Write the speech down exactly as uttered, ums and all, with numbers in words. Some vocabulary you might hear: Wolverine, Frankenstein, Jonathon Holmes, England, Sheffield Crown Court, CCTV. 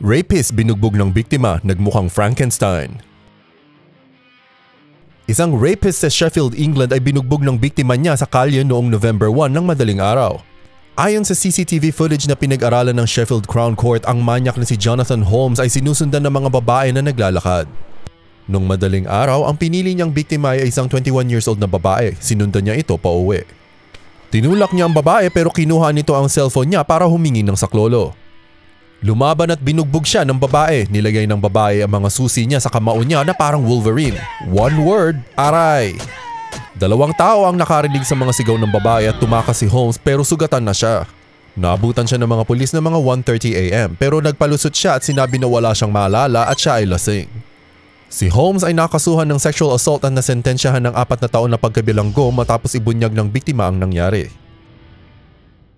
Rapist binugbog ng biktima, nagmukhang Frankenstein. Isang rapist sa Sheffield, England ay binugbog ng biktima niya sa kalye noong November one ng madaling araw. Ayon sa C C T V footage na pinag-aralan ng Sheffield Crown Court, ang manyak na si Jonathon Holmes ay sinusundan ng mga babae na naglalakad. Nung madaling araw, ang pinili niyang biktima ay isang twenty-one years old na babae. Sinundan niya ito pauwi. Tinulak niya ang babae pero kinuha nito ang cellphone niya para humingi ng saklolo. Lumaban at binugbog siya ng babae. Nilagay ng babae ang mga susi niya sa kamao niya na parang Wolverine. One word, aray! Dalawang tao ang nakarinig sa mga sigaw ng babae at tumakas si Holmes pero sugatan na siya. Naabutan siya ng mga pulis ng mga one thirty a m pero nagpalusot siya at sinabi na wala siyang maalala at siya ay lasing. Si Holmes ay nakasuhan ng sexual assault at nasentensyahan ng apat na taon na pagkabilanggo matapos ibunyag ng biktima ang nangyari.